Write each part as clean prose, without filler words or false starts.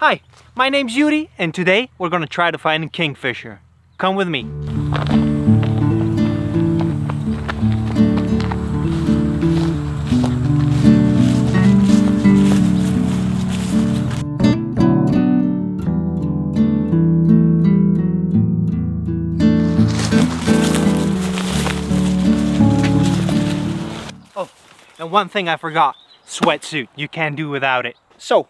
Hi, my name's Yuri, and today we're gonna try to find a kingfisher. Come with me. Oh, and one thing I forgot, sweatsuit. You can't do without it. So,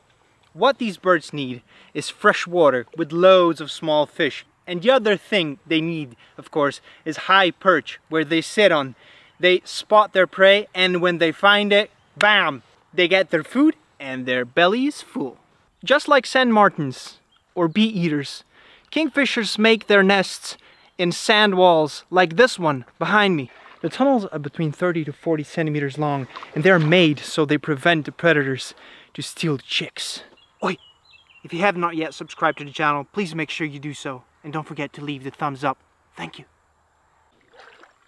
what these birds need is fresh water with loads of small fish. And the other thing they need, of course, is high perch where they sit on. They spot their prey, and when they find it, bam! They get their food and their belly is full. Just like sand martins or bee eaters, kingfishers make their nests in sand walls like this one behind me. The tunnels are between 30 to 40 centimeters long, and they're made so they prevent the predators to steal the chicks. Oi! If you have not yet subscribed to the channel, please make sure you do so. And don't forget to leave the thumbs up. Thank you.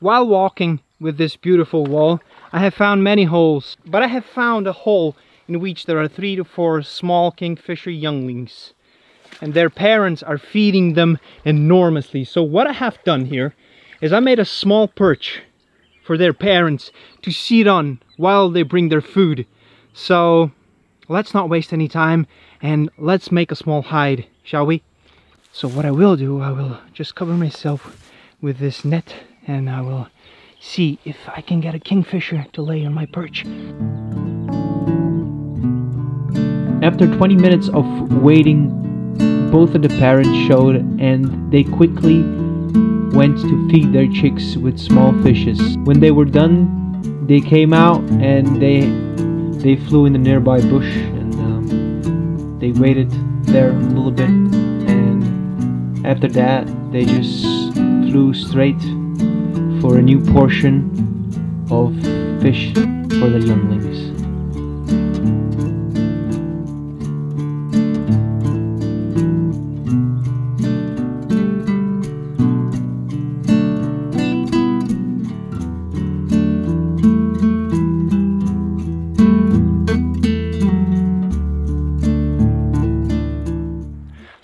While walking with this beautiful wall, I have found many holes, but I have found a hole in which there are 3 to 4 small kingfisher younglings. And their parents are feeding them enormously. So what I have done here is I made a small perch for their parents to sit on while they bring their food. So let's not waste any time and let's make a small hide, shall we? So what I will do, I will just cover myself with this net and I will see if I can get a kingfisher to lay on my perch. After 20 minutes of waiting, both of the parents showed and they quickly went to feed their chicks with small fishes. When they were done, they came out and they flew in the nearby bush, and they waited there a little bit, and after that they just flew straight for a new portion of fish for the younglings.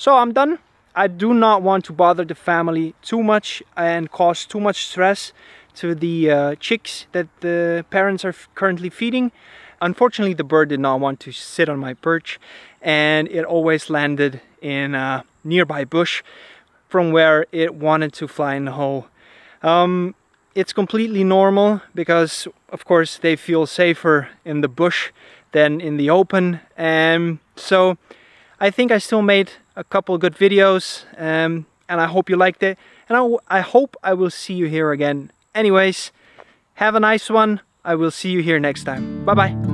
So I'm done. I do not want to bother the family too much and cause too much stress to the chicks that the parents are currently feeding. Unfortunately, the bird did not want to sit on my perch, and it always landed in a nearby bush from where it wanted to fly in the hole. It's completely normal because, of course, they feel safer in the bush than in the open, and so I think I still made a couple good videos, and I hope you liked it, and I hope I will see you here again. Anyways, have a nice one. I will see you here next time. Bye bye.